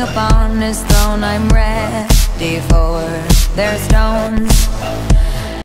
upon his throne. I'm ready for their stones.